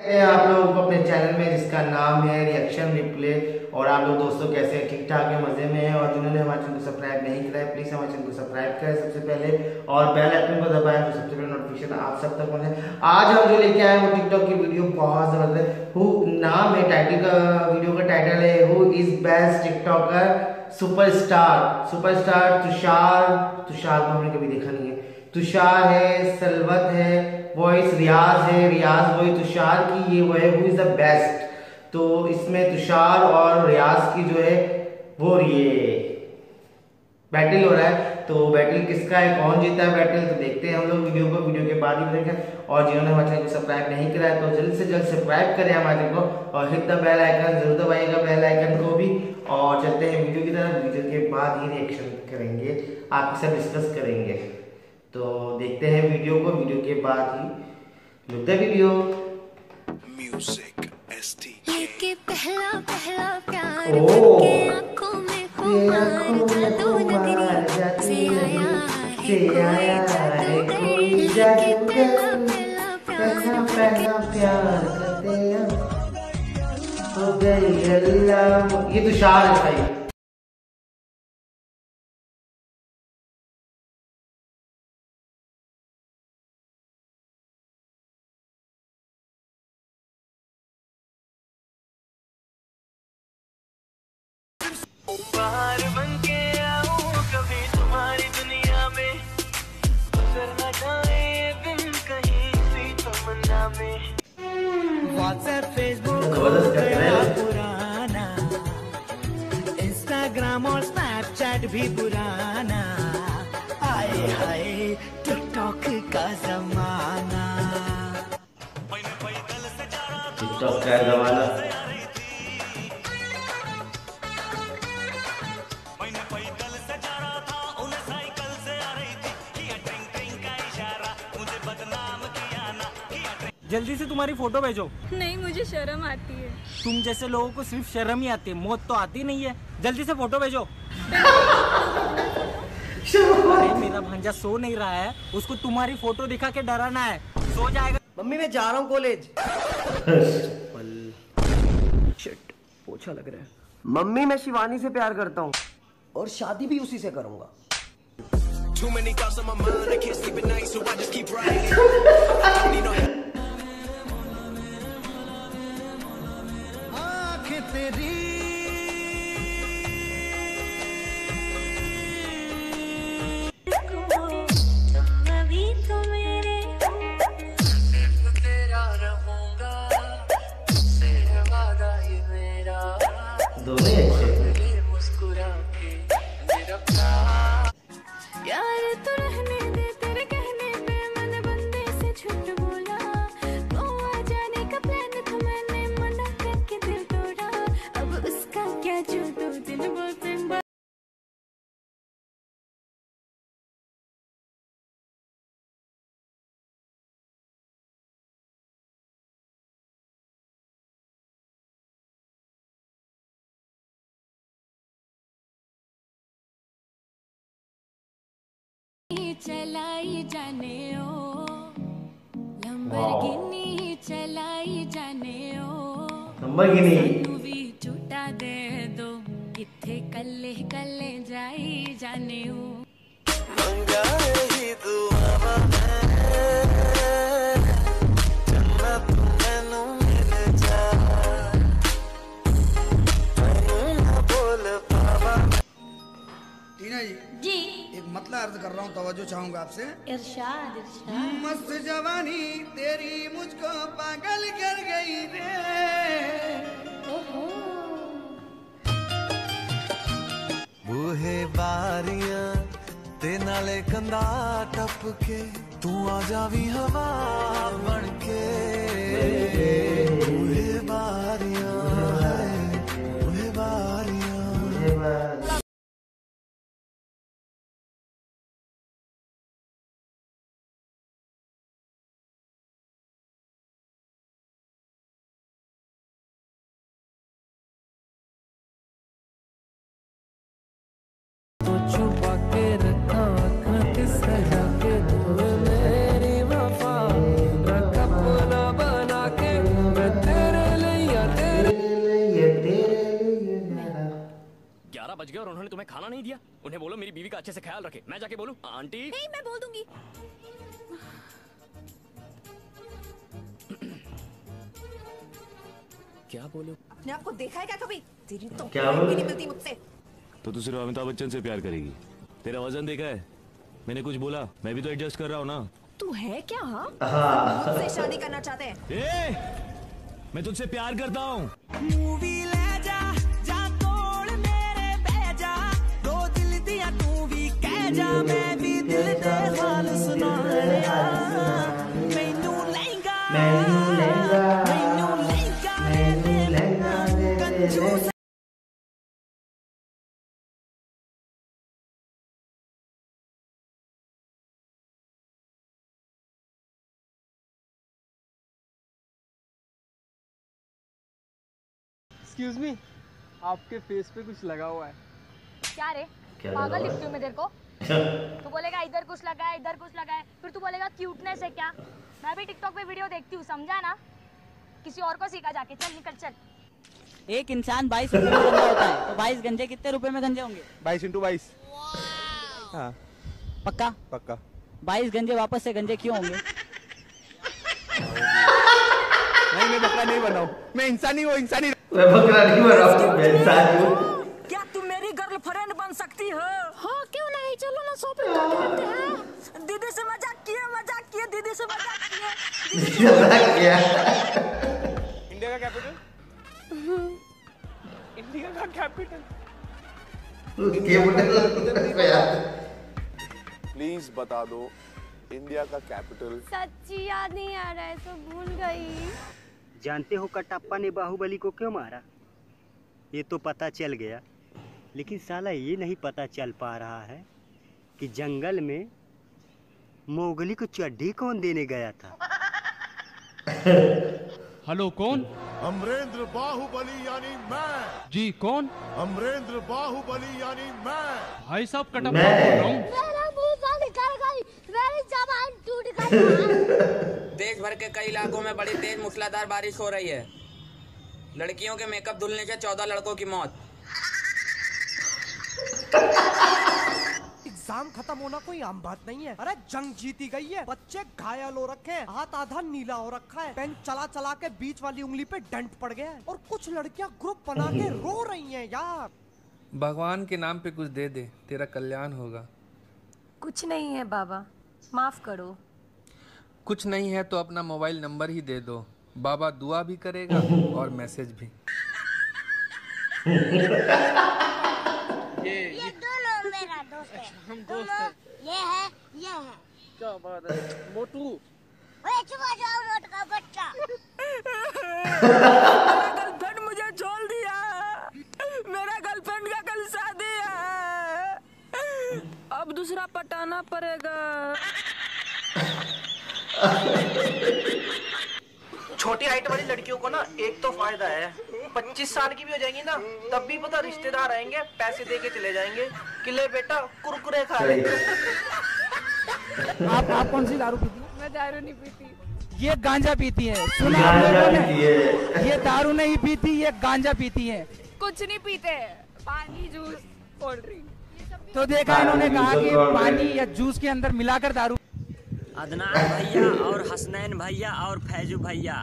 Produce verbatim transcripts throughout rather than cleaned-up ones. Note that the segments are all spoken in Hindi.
आप लोग अपने चैनल में जिसका नाम है रिएक्शन रिप्ले। और आप लोग दोस्तों कैसे हैं, ठीक ठाक है, मजे में हैं। और जिन्होंने हमारे चैनल को सब्सक्राइब नहीं किया है प्लीज हमारे चैनल को सब्सक्राइब करें सबसे पहले, और बेल आइकन को दबाएं तो सबसे पहले नोटिफिकेशन आप सब तक पहुंचे। आज हम जो लेके आए हैं वो टिकटॉक की वीडियो बहुत जबरदस्त है। हु नाम है टाइटल का, वीडियो का टाइटल है who is best TikToker superstar. Superstar Tushar Tushar को हमने कभी देखा नहीं है। तुषार है, सलवत है, वॉइस रियाज है, रियाज वही तुषार की ये वो है हु इज द बेस्ट। तो इसमें तुषार और रियाज की जो है वो ये बैटल हो रहा है। तो बैटल किसका है, कौन जीता है बैटल, तो देखते हैं हम लोग वीडियो को, वीडियो के बाद ही बताएंगे। और जिन्होंने हमारे चैनल को सब्सक्राइब नहीं करा है तो जल्द से जल्द सब्सक्राइब करें हमारे चैनल को और हिट द बेल आइकन जरूर दबाइएगा बेल आइकन को भी। और चलते हैं वीडियो की तरफ, वीडियो के बाद ही रिएक्शन करेंगे, आपके साथ डिस्कस करेंगे। तो देखते हैं वीडियो को, वीडियो के बाद ही मिलता है वीडियो। म्यूजिक एसटी के पहला पहला प्यार के आंखों में खुमार जादू नगरी से आया से आया रे कोई जादू पहला पहला प्यार करते हैं हो गई अल्लाह। ये तुषार है भाई। बाहर बन के आओ कभी तुम्हारी दुनिया में, गुजर न जाए दिन कहीं सी तमन्ना में। व्हाट्सएप फेसबुक पुराना, इंस्टाग्राम और स्नैपचैट भी पुराना, आए हाय टिकटॉक का जमाना। टिकटॉक का जमाना जल्दी से तुम्हारी फोटो भेजो। नहीं मुझे शर्म आती है। तुम जैसे लोगों को सिर्फ शर्म ही आती है, मौत तो आती नहीं है। जल्दी से फोटो भेजो। अरे मेरा भांजा सो नहीं रहा है, उसको तुम्हारी फोटो दिखा के डराना है, सो जाएगा। मम्मी मैं जा रहा हूँ कॉलेज। शिट पोछा लग रहा है। मम्मी मैं शिवानी से प्यार करता हूँ और शादी भी उसी से करूँगा। चलाई जाने ओ लंबरगिनी, चलाई जाने ओ लंबरगिनी, छुट्टा दे दो इत्थे कल्ले कल्ले जाई जाने ओ। टीना जी जी मतलब अर्ज कर रहा हूँ, तवज्जो चाहूंगा आपसे। इरशाद इरशाद। मस्त जवानी तेरी मुझको पागल कर गई रे। ओहो। बूहे बारियां ते नाले कंधा टपके, तू आ जावी हवा बनके। बूहे बारियां बूहे बारियां बच गए और उन्होंने तुम्हें खाना नहीं दिया। उन्हें बोलो मेरी बीवी का अच्छे से ख्याल रखे। मैं जाके बोलूं आंटी? नहीं, मैं बोल दूंगी। क्या बोलो? अपने आपको देखा है क्या कभी? तेरी तो क्या भी नहीं मिलती मुझसे। तो तू सिर्फ अमिताभ बच्चन से प्यार करेगी? तेरा वजन देखा है? मैंने कुछ बोला? मैं भी तो एडजस्ट कर रहा हूँ ना। तू है क्या? हाँ, शादी करना चाहते हैं? मैं तुझसे प्यार करता हूँ। मूवी ले जा, जा तोड़ मेरे भेजा, दो दिल दिया तू भी कह जा, मैं भी दिल दे हाल सुना रहा। मैनू लहंगा, मैनू लहंगा, मैनू लहंगा, मैनू लहंगा कंजूस। Excuse me, आपके फेस पे कुछ लगा हुआ है। क्या रे पागल दिखती हूँ मैं तेरे को? तू बोलेगा इधर कुछ लगा है, इधर कुछ लगा है, फिर तू बोलेगा क्यूटनेस है क्या? मैं भी टिकटॉक पे वीडियो देखती हूँ, समझा ना? किसी और को सीखा जाके। चल निकल चल। एक इंसान बाईस रुपए में गंजा होता है, तो बाईस गंजे कितने रुपए में गंजे होंगे? बाईस इंटू बाईस। हाँ पक्का पक्का। बाईस गंजे वापस से गंजे क्यों होंगे? नहीं मैं बकरा नहीं बनाऊँ, मैं इंसान ही हूँ, इंसान ही। मैं बकरा नहीं बना, मैं इंसान हूँ। क्या तुम मेरी गर्लफ्रेंड बन सकती हो? हाँ क्यों नहीं, चलो ना सो पे करते हैं। दीदी से मजाक किया, मजाक किया, दीदी से मजाक किया, दीदी से मजाक किया। इंडिया का कैपिटल, इंडिया का कैपिटल, कैपिटल। प्लीज बता दो इंडिया का कैपिटल। सच्ची याद नहीं आ रहा है तो भूल गई। जानते हो कटप्पा ने बाहुबली को क्यों मारा? ये तो पता चल गया, लेकिन साला ये नहीं पता चल पा रहा है कि जंगल में मोगली को चड्ढी कौन देने गया था। हेलो कौन? अमरेंद्र बाहुबली यानी मैं। जी कौन? अमरेंद्र बाहुबली यानी मैं। भाई साहब कटप्पा बोल रहा हूँ। देश भर के कई इलाकों में बड़ी तेज मूसलाधार बारिश हो रही है। लड़कियों के मेकअप धुलने से चौदह लड़कों की मौत। एग्जाम खत्म होना कोई आम बात नहीं है। अरे जंग जीती गई है, बच्चे घायल हो रखे हैं, हाथ आधा नीला हो रखा है, पेन चला चला के बीच वाली उंगली पे डंट पड़ गया है, और कुछ लड़कियां ग्रुप बना के रो रही हैं। यार भगवान के नाम पे कुछ दे दे, तेरा कल्याण होगा। कुछ नहीं है बाबा, माफ करो। कुछ नहीं है तो अपना मोबाइल नंबर ही दे दो, बाबा दुआ भी करेगा और मैसेज भी। ये ये दो लोग मेरा दोस्त है, हम दोस्त हैं। ये है, ये है। क्या बात है मोटू? ओए चुप जाओ नोट का बच्चा। मेरा गर्लफ्रेंड मुझे छोड़ दिया, मेरा गर्लफ्रेंड का कल शादी है, अब दूसरा पटाना पड़ेगा। छोटी हाइट वाली लड़कियों को ना एक तो फायदा है, पच्चीस साल की भी हो जाएंगी ना तब भी पता रिश्तेदार आएंगे, पैसे दे के चले जाएंगे कि ले बेटा कुरकुरे खा ले। आप आप कौन सी दारू पीती है? मैं दारू नहीं पीती। ये गांजा पीती है। सुना आप लोगों ने? ये दारू नहीं पीती, ये गांजा पीती है। कुछ नहीं पीते, पानी, जूस, कोल्ड ड्रिंक। तो देखा इन्होंने कहा कि पानी या जूस के अंदर मिलाकर दारू। अदनान भैया और हसनैन भैया और फैजू भैया,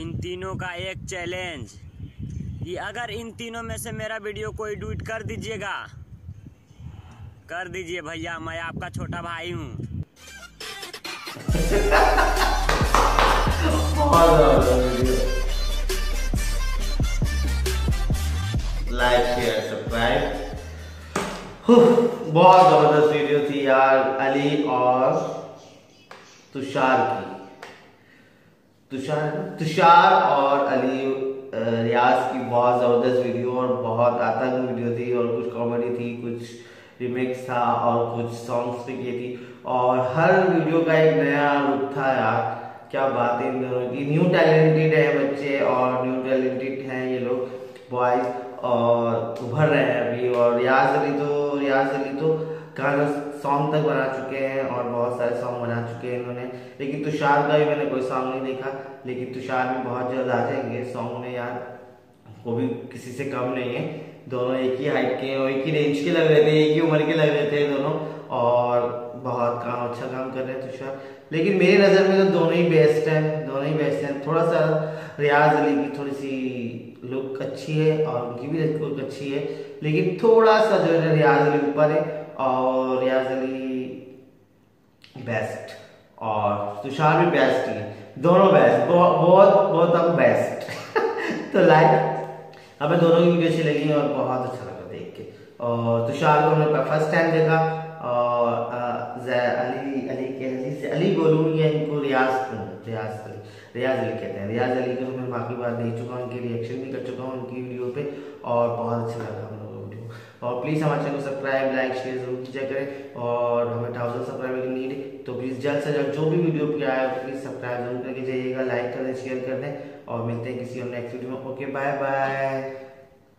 इन तीनों का एक चैलेंज कि अगर इन तीनों में से मेरा वीडियो कोई ट्वीट कर दीजिएगा, कर दीजिए भैया, मैं आपका छोटा भाई हूँ। Like share subscribe. बहुत ज़बरदस्त वीडियो थी यार, अली और तुषार की। तुषार तुषार और अली रियाज की बहुत ज़बरदस्त वीडियो और बहुत आतंक वीडियो थी, और कुछ कॉमेडी थी, कुछ रिमेक्स था और कुछ सॉन्ग्स पे किए थी, और हर वीडियो का एक नया रूप था यार। क्या बात है इन दोनों की। न्यू टैलेंटेड है बच्चे, और न्यू टैलेंटेड हैं ये लोग बॉयज़, और उभर रहे हैं अभी। और रियाज अली तो रियाज अली तो गाना सॉन्ग तक बना चुके हैं और बहुत सारे सॉन्ग बना चुके हैं इन्होंने। लेकिन तुषार का भी मैंने कोई सॉन्ग नहीं देखा, लेकिन तुषार में बहुत जल्द आ जाएंगे सॉन्ग में यार। वो भी किसी से कम नहीं है, दोनों एक ही हाइट के और एक ही रेंज के लग रहे थे, एक ही उम्र के लग रहे थे दोनों, और बहुत काम अच्छा काम कर रहे हैं तुषार। लेकिन मेरी नज़र में तो दोनों ही बेस्ट हैं, दोनों ही बेस्ट हैं। थोड़ा सा रियाज अली की थोड़ी सी लुक अच्छी है और उनकी भी लुक अच्छी है, लेकिन थोड़ा सा जो है रियाज अली ऊपर है और रियाज अली बेस्ट और तुषार भी बेस्ट ही है, दोनों बेस्ट, बहुत बहुत अब बेस्ट तो लाइक हमें दोनों की अच्छी लगी और बहुत अच्छा लगा देख के। और तुषार को हमने फर्स्ट टाइम देखा और अली अली के अली से अली बोलूँ या इनको रियाज को रियाज अली रियाज अली कहते हैं, रियाज अली को मैं बाकी बात देख चुका हूँ, उनके रिएक्शन भी कर चुका हूँ उनकी वीडियो पे और बहुत अच्छा लगा हम लोगों को वीडियो। और प्लीज़ हमारे चैनल को सब्सक्राइब लाइक शेयर जरूर किया करें और हमें थाउजेंड सब्सक्राइबर की नीड, तो प्लीज़ जल्द से जल्द जो भी वीडियो पे आए प्लीज़ सब्सक्राइब जरूर करके जाइएगा, लाइक कर दें शेयर कर दें और मिलते हैं किसी और नेक्स्ट वीडियो में। Okay bye bye.